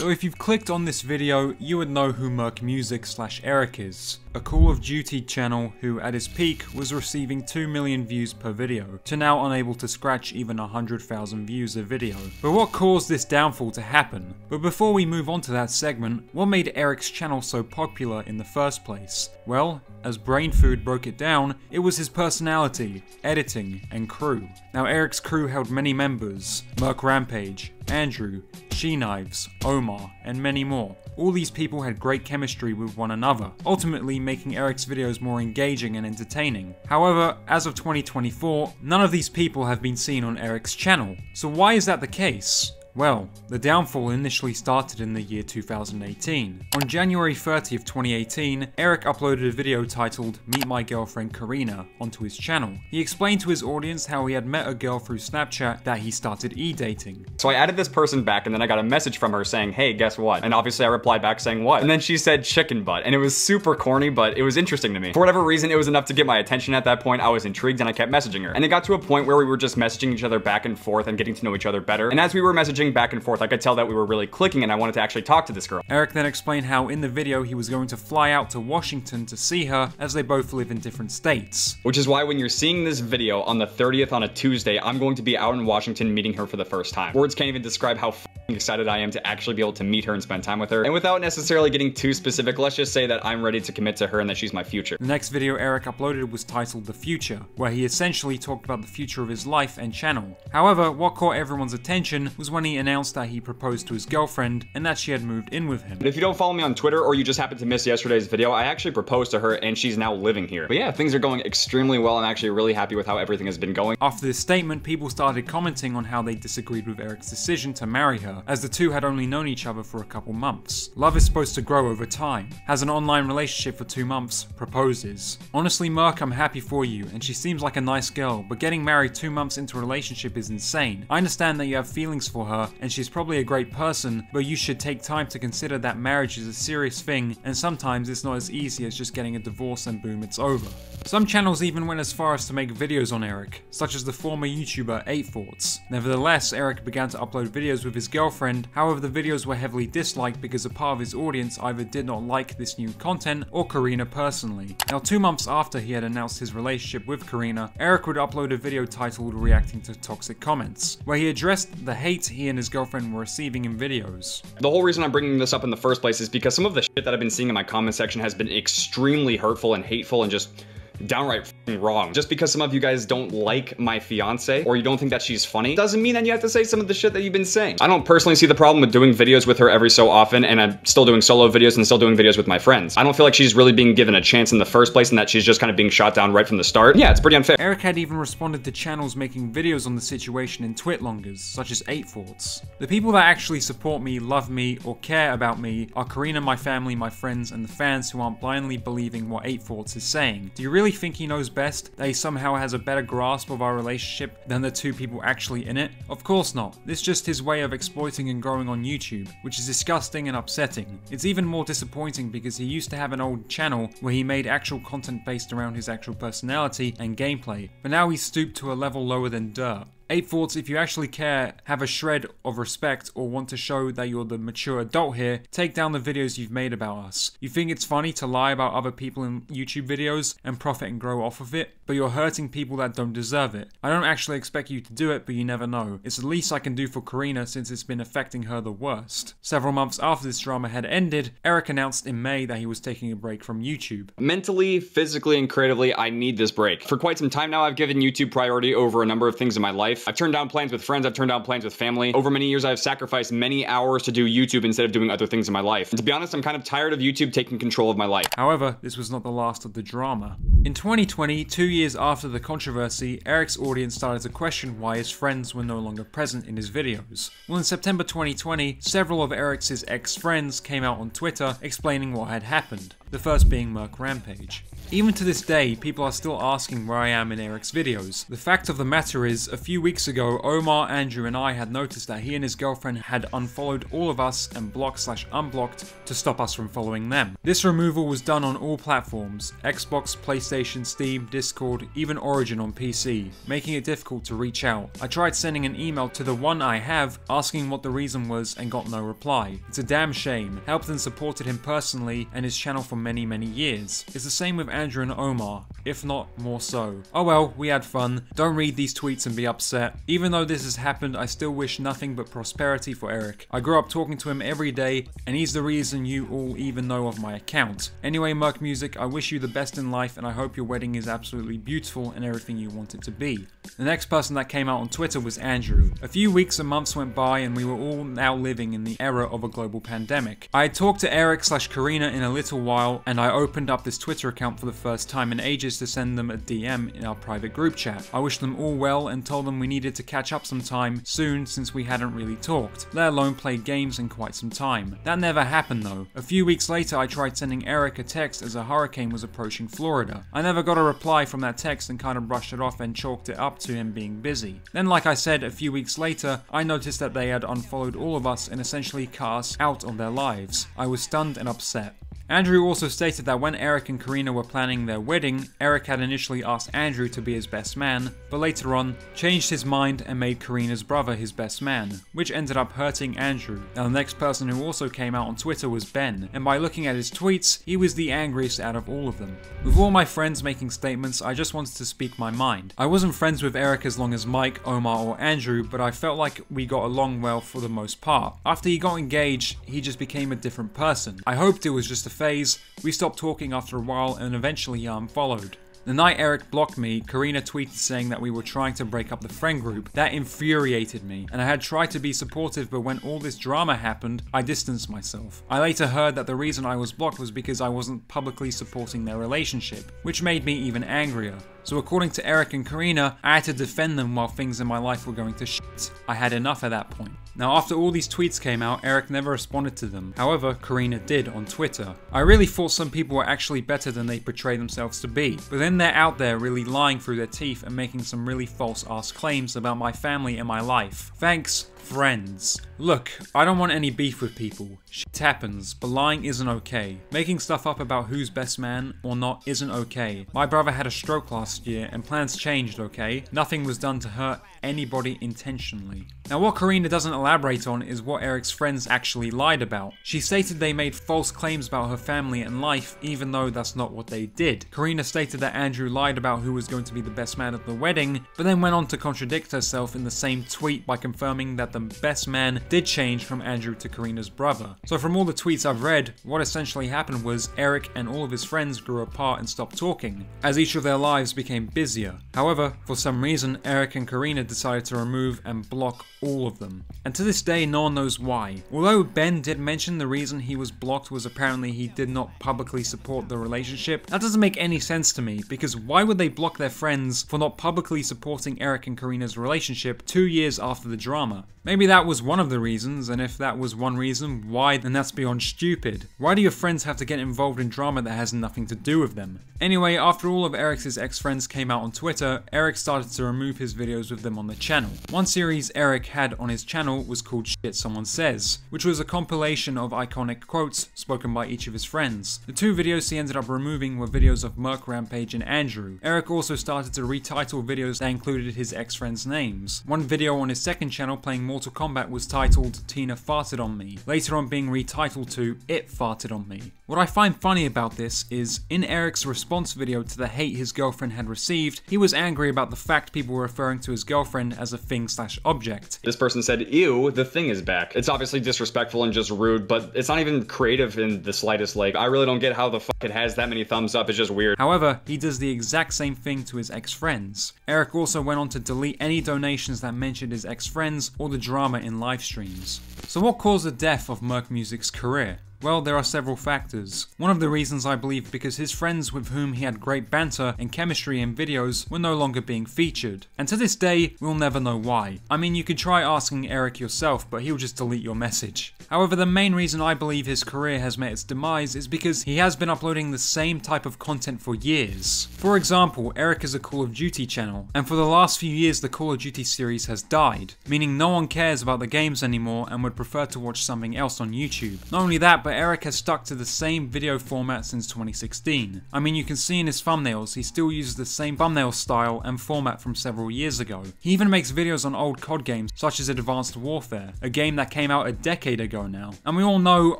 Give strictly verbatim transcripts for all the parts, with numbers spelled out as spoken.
So if you've clicked on this video, you would know who Merk Music slash Eric is, a Call of Duty channel who at his peak was receiving two million views per video, to now unable to scratch even one hundred thousand views a video. But what caused this downfall to happen? But before we move on to that segment, what made Eric's channel so popular in the first place? Well, as Brain Food broke it down, it was his personality, editing, and crew. Now Eric's crew held many members: Merk Rampage, Andrew, She Knives, Omar, and many more. All these people had great chemistry with one another, ultimately making Eric's videos more engaging and entertaining. However, as of twenty twenty-four, none of these people have been seen on Eric's channel. So why is that the case? Well, the downfall initially started in the year two thousand eighteen. On January thirtieth twenty eighteen, Eric uploaded a video titled "Meet My Girlfriend Karina" onto his channel. He explained to his audience how he had met a girl through Snapchat that he started e-dating. So I added this person back and then I got a message from her saying, "Hey, guess what?" And obviously I replied back saying, "What?" And then she said "chicken butt." And it was super corny, but it was interesting to me. For whatever reason, it was enough to get my attention at that point. I was intrigued and I kept messaging her. And it got to a point where we were just messaging each other back and forth and getting to know each other better. And as we were messaging back and forth, I could tell that we were really clicking and I wanted to actually talk to this girl. Eric then explained how in the video he was going to fly out to Washington to see her, as they both live in different states. Which is why when you're seeing this video on the thirtieth on a Tuesday, I'm going to be out in Washington meeting her for the first time. Words can't even describe how f***ing excited I am to actually be able to meet her and spend time with her. And without necessarily getting too specific, let's just say that I'm ready to commit to her and that she's my future. The next video Eric uploaded was titled "The Future," where he essentially talked about the future of his life and channel. However, what caught everyone's attention was when he announced that he proposed to his girlfriend and that she had moved in with him. But if you don't follow me on Twitter, or you just happened to miss yesterday's video, I actually proposed to her and she's now living here. But yeah, things are going extremely well. I'm actually really happy with how everything has been going. After this statement, people started commenting on how they disagreed with Eric's decision to marry her, as the two had only known each other for a couple months. Love is supposed to grow over time. Has an online relationship for two months, proposes. Honestly, Merk, I'm happy for you, and she seems like a nice girl, but getting married two months into a relationship is insane. I understand that you have feelings for her, and she's probably a great person, but you should take time to consider that marriage is a serious thing, and sometimes it's not as easy as just getting a divorce and boom, it's over. Some channels even went as far as to make videos on Eric, such as the former YouTuber eight thoughts. Nevertheless, Eric began to upload videos with his girlfriend. However, the videos were heavily disliked because a part of his audience either did not like this new content or Karina personally. Now, two months after he had announced his relationship with Karina, Eric would upload a video titled "Reacting to Toxic Comments," where he addressed the hate he and his girlfriend were receiving in videos. The whole reason I'm bringing this up in the first place is because some of the shit that I've been seeing in my comment section has been extremely hurtful and hateful and just downright f***ing wrong. Just because some of you guys don't like my fiance, or you don't think that she's funny, doesn't mean that you have to say some of the shit that you've been saying. I don't personally see the problem with doing videos with her every so often, and I'm still doing solo videos and still doing videos with my friends. I don't feel like she's really being given a chance in the first place, and that she's just kind of being shot down right from the start. Yeah, it's pretty unfair. Eric had even responded to channels making videos on the situation in Twitlongers, such as eight thoughts. The people that actually support me, love me, or care about me are Karina, my family, my friends, and the fans who aren't blindly believing what eight thoughts is saying. Do you really think he knows best, that he somehow has a better grasp of our relationship than the two people actually in it? Of course not. This is just his way of exploiting and growing on YouTube, which is disgusting and upsetting. It's even more disappointing because he used to have an old channel where he made actual content based around his actual personality and gameplay, but now he's stooped to a level lower than dirt. eight thoughts, if you actually care, have a shred of respect, or want to show that you're the mature adult here, take down the videos you've made about us. You think it's funny to lie about other people in YouTube videos and profit and grow off of it, but you're hurting people that don't deserve it. I don't actually expect you to do it, but you never know. It's the least I can do for Karina, since it's been affecting her the worst. Several months after this drama had ended, Eric announced in May that he was taking a break from YouTube. Mentally, physically, and creatively, I need this break. For quite some time now, I've given YouTube priority over a number of things in my life. I've turned down plans with friends, I've turned down plans with family. Over many years, I've sacrificed many hours to do YouTube instead of doing other things in my life. And to be honest, I'm kind of tired of YouTube taking control of my life. However, this was not the last of the drama. In twenty twenty, two years after the controversy, Eric's audience started to question why his friends were no longer present in his videos. Well, in September twenty twenty, several of Eric's ex-friends came out on Twitter explaining what had happened. the first being Merk Rampage. Even to this day, people are still asking where I am in Eric's videos. The fact of the matter is, a few weeks ago, Omar, Andrew and I had noticed that he and his girlfriend had unfollowed all of us and blocked slash unblocked to stop us from following them. This removal was done on all platforms, Xbox, PlayStation, Steam, Discord, even Origin on P C, making it difficult to reach out. I tried sending an email to the one I have, asking what the reason was and got no reply. It's a damn shame. Helped and supported him personally and his channel for many many years. It's the same with Andrew and Omar, if not more so. Oh well, we had fun. Don't read these tweets and be upset. Even though this has happened, I still wish nothing but prosperity for Eric. I grew up talking to him every day, and he's the reason you all even know of my account. Anyway, Merk Music, I wish you the best in life, and I hope your wedding is absolutely beautiful and everything you want it to be. The next person that came out on Twitter was Andrew. A few weeks and months went by, and we were all now living in the era of a global pandemic. I had talked to Eric slash Karina in a little while, and I opened up this Twitter account for the first time in ages to send them a D M in our private group chat. I wished them all well and told them we needed to catch up sometime soon since we hadn't really talked, let alone played games in quite some time. That never happened though. A few weeks later I tried sending Eric a text as a hurricane was approaching Florida. I never got a reply from that text and kind of brushed it off and chalked it up to him being busy. Then like I said, a few weeks later I noticed that they had unfollowed all of us and essentially cast us out on their lives. I was stunned and upset. Andrew also stated that when Eric and Karina were planning their wedding, Eric had initially asked Andrew to be his best man, but later on changed his mind and made Karina's brother his best man, which ended up hurting Andrew. Now the next person who also came out on Twitter was Ben, and by looking at his tweets, he was the angriest out of all of them. With all my friends making statements, I just wanted to speak my mind. I wasn't friends with Eric as long as Mike, Omar or Andrew, but I felt like we got along well for the most part. After he got engaged, he just became a different person. I hoped it was just a phase. We stopped talking after a while and eventually I unfollowed. The night Eric blocked me, Karina tweeted saying that we were trying to break up the friend group. That infuriated me, and I had tried to be supportive, but when all this drama happened, I distanced myself. I later heard that the reason I was blocked was because I wasn't publicly supporting their relationship, which made me even angrier. So according to Eric and Karina, I had to defend them while things in my life were going to shit. I had enough at that point. Now after all these tweets came out, Eric never responded to them. However, Karina did on Twitter. I really thought some people were actually better than they portray themselves to be, but then they're out there really lying through their teeth and making some really false ass claims about my family and my life. Thanks, friends. Look, I don't want any beef with people. Shit happens, but lying isn't okay. Making stuff up about who's best man or not isn't okay. My brother had a stroke last year and plans changed, okay? Nothing was done to hurt anybody intentionally. Now what Karina doesn't elaborate on is what Eric's friends actually lied about. She stated they made false claims about her family and life, even though that's not what they did. Karina stated that Andrew lied about who was going to be the best man at the wedding, but then went on to contradict herself in the same tweet by confirming that the best man did change from Andrew to Karina's brother. So from all the tweets I've read, what essentially happened was Eric and all of his friends grew apart and stopped talking, as each of their lives became busier. However, for some reason, Eric and Karina decided to remove and block all of them. And to this day, no one knows why. Although Ben did mention the reason he was blocked was apparently he did not publicly support the relationship, that doesn't make any sense to me, because why would they block their friends for not publicly supporting Eric and Karina's relationship two years after the drama? Maybe that was one of the reasons, and if that was one reason, why then that's beyond stupid. Why do your friends have to get involved in drama that has nothing to do with them? Anyway, after all of Eric's ex-friends came out on Twitter, Eric started to remove his videos with them on the channel. One series Eric had on his channel was called Shit Someone Says, which was a compilation of iconic quotes spoken by each of his friends. The two videos he ended up removing were videos of Merk Rampage and Andrew. Eric also started to retitle videos that included his ex-friends' names. One video on his second channel playing Mortal Kombat was titled Tina Farted On Me, later on being retitled to It Farted On Me. What I find funny about this is, in Eric's response video to the hate his girlfriend had received, he was angry about the fact people were referring to his girlfriend as a thing slash object. This person said, ew, the thing is back. It's obviously disrespectful and just rude, but it's not even creative in the slightest. Like, I really don't get how the fuck it has that many thumbs up, it's just weird. However, he does the exact same thing to his ex-friends. Eric also went on to delete any donations that mentioned his ex-friends or the drama in live streams. So what caused the death of Merk Music's career? Well, there are several factors. One of the reasons I believe because his friends with whom he had great banter and chemistry in videos were no longer being featured. And to this day, we'll never know why. I mean, you could try asking Eric yourself, but he'll just delete your message. However, the main reason I believe his career has met its demise is because he has been uploading the same type of content for years. For example, Eric is a Call of Duty channel, and for the last few years the Call of Duty series has died, meaning no one cares about the games anymore and would prefer to watch something else on YouTube. Not only that, but Eric has stuck to the same video format since twenty sixteen. I mean, you can see in his thumbnails, he still uses the same thumbnail style and format from several years ago. He even makes videos on old C O D games such as Advanced Warfare, a game that came out a decade ago now. And we all know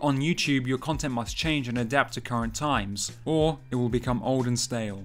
on YouTube your content must change and adapt to current times, or it will become old and stale.